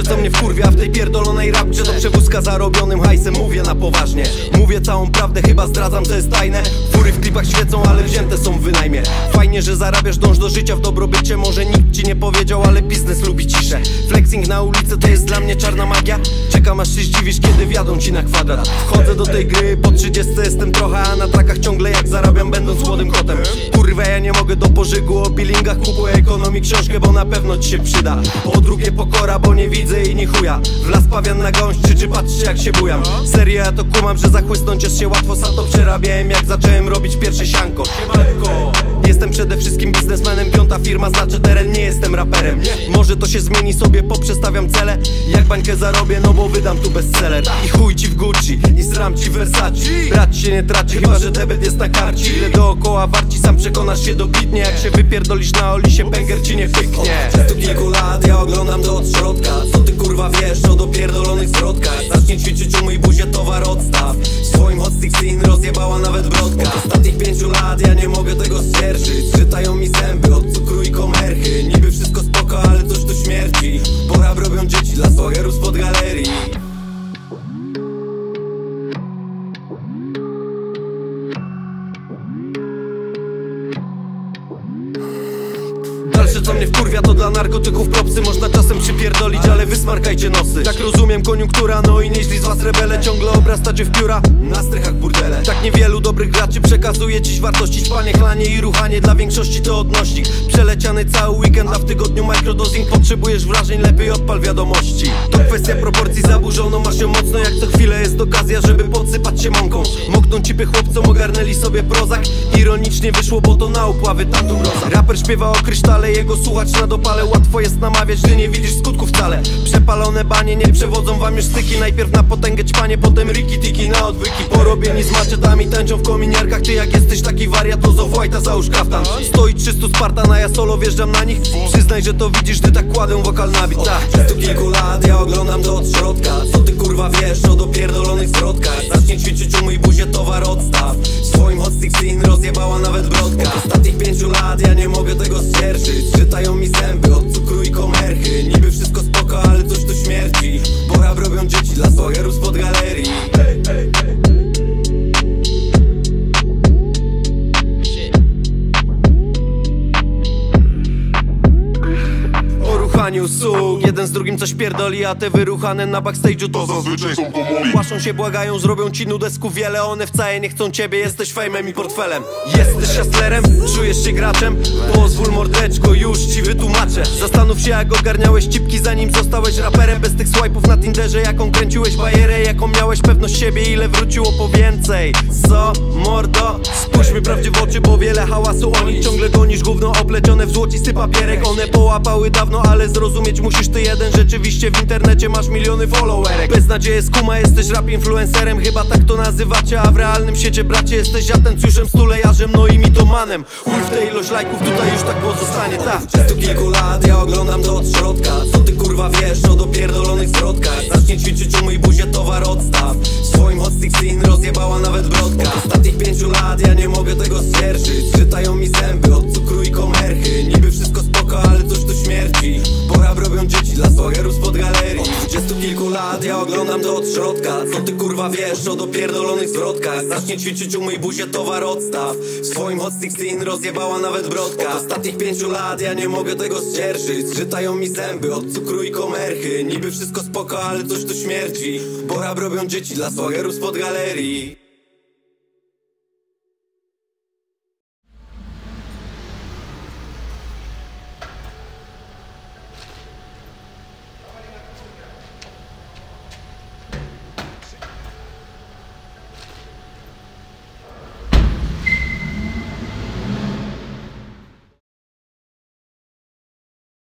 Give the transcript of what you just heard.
rzeczy, co mnie wkurwia w tej pierdolonej rapce. To przewózka zarobionym hajsem, mówię na poważnie. Mówię całą prawdę, chyba zdradzam, co jest tajne. Fury w klipach świecą, ale wzięte są w wynajmie. Fajnie, że zarabiasz, dąż do życia w dobrobycie. Może nikt ci nie powiedział, ale biznes lubi ciszę. Flexing na ulicy to jest dla mnie czarna magia. Czekam, aż się zdziwisz, kiedy wjadą ci na kwadrat. Wchodzę do tej gry, po 30 jestem trochę, a na trakach ciągle jak zarabiam, będąc młodym kotem. Kurwa, ja nie mogę do pożygu o peelingach. Kupuję ekonomii książkę, bo na pewno ci się przyda. Po drugie pokora, bo nie widzę i nie chuja. W las pawian na gąś, czy patrzcie jak się bujam. Serio, ja to kumam, że zachłysnąć jest się łatwo. Sam to przerabiałem, jak zacząłem robić pierwsze sianko. Jestem przede wszystkim biznesmenem, piąta firma znaczy teren, nie jestem raperem. Może to się zmieni, sobie poprzestawiam cele. Jak bańkę zarobię, no bo wydam tu bestseller. I chuj ci w Gucci, i sram ci w Versace. Brać się nie traci, chyba że debet jest na karcie. Ile dookoła warci, sam przekonasz się dobitnie. Jak się wypierdolisz na Olisie, banger ci nie wyknie. Od 20 kilku lat ja oglądam to od środka. Co ty kurwa wiesz o dopierdolonych zwrotkach? Zacznie ćwiczyć u mej buzie towar odstaw. Swoim hot sixteen rozjebała nawet brodka. Od ostatnich 5 lat ja nie mogę tego stwierdzić. Czytają mi zęby od cukru i komerchy. Niby wszystko spoko, ale coś do śmierci. Pora robią dzieci dla swojerów spod galerii. Co mnie wkurwia, to dla narkotyków propsy. Można czasem przypierdolić, ale wysmarkajcie nosy. Tak rozumiem koniunktura, no i nieźli z was rebele. Ciągle obrastacie w pióra, na strychach burdele. Tak niewielu dobrych graczy przekazuje dziś wartości. Spanie, chlanie i ruchanie, dla większości to odnośnik. Przeleciany cały weekend, a w tygodniu microdosing. Potrzebujesz wrażeń, lepiej odpal wiadomości. To kwestia proporcji, zaburzono masz się mocno. Jak co chwilę jest okazja, żeby podsypać się mąką. Mokną cipy chłopcom, ogarnęli sobie prozak. Ironicznie wyszło, bo to na upławy tatu mroza. Raper śpiewa o krysztale, jego słuchać na dopale. Łatwo jest namawiać, gdy nie widzisz skutków wcale. Przepalone banie nie przewodzą wam już styki. Najpierw na potęgę czpanie, potem riki-tiki na odwyki. Porobieni z maczetami tańczą w kominiarkach. Ty jak jesteś taki wariat, to zowłajta załóż kaftan. Stoi 300 Spartana, ja solo wjeżdżam na nich. Przyznaj, że to widzisz, gdy tak kładę wokal na bit. Od 20 kilku lat ja oglądam to od środka. Co ty kurwa wiesz o dopierdolonych zwrotkach? Zacznie ćwiczyć u mej buzie towar odstaw. Swoim hot sixteen rozjebała nawet brodka. Od ostatnich 5 lat ja nie mogę tego stwierdzić. Czytają mi zęby od cukru i komerchy. Niby wszystko spoko, ale coś do śmierci. Pora robią dzieci dla swojerów spod galerii. Usług. Jeden z drugim coś pierdoli, a te wyruchane na backstage'u to zazwyczaj są komuni. Płaszczą się, błagają, zrobią ci nudesku wiele. One wcale nie chcą ciebie, jesteś fejmem i portfelem. Jesteś hustlerem, czujesz się graczem? Pozwól mordeczko, już ci wytłumaczę. Zastanów się, jak ogarniałeś cipki, zanim zostałeś raperem. Bez tych swajpów na Tinderze, jaką kręciłeś bajerę. Jaką miałeś pewność siebie, ile wróciło po więcej. Co, mordo? Spójrzmy prawdzie w oczy, bo wiele hałasu o nich. Ciągle gonisz gówno oplecione w złocisty papierek. One połapały dawno, ale zrozumieć musisz ty jeden, rzeczywiście w internecie masz miliony followerek. Beznadzieję skuma, jesteś rap influencerem, chyba tak to nazywacie, a w realnym siecie bracie jesteś jatencjuszem, stulejarzem, no i mitomanem. Chuj w tej ilość lajków, tutaj już tak pozostanie, tak. Od 20 kilku lat ja oglądam to od środka. Co ty kurwa wiesz o dopierdolonych zwrotkach? Zacznie ćwiczyć u mej buzie towar odstaw. Swoim hot sixteen rozjebała nawet brodka. Od ostatnich 5 lat ja nie mogę tego stwierdzić. Czytają mi zęby od cukru i komerchy. Niby wszystko spoko, ale coś do śmierci. Pora robią dzieci dla swojerów spod galerii. Od 20 kilku lat ja oglądam to od środka. Co ty kurwa wiesz o dopierdolonych zwrotkach? Zacznie ćwiczyć u mej buzie towar odstaw. Swoim hot sixteen rozjebała nawet brodka. Od ostatnich 5 lat ja nie mogę tego stwierdzić. Czytają mi zęby od cukru i komerchy. Niby wszystko spoko, ale coś do śmierci. Pora robią dzieci dla swojerów spod galerii.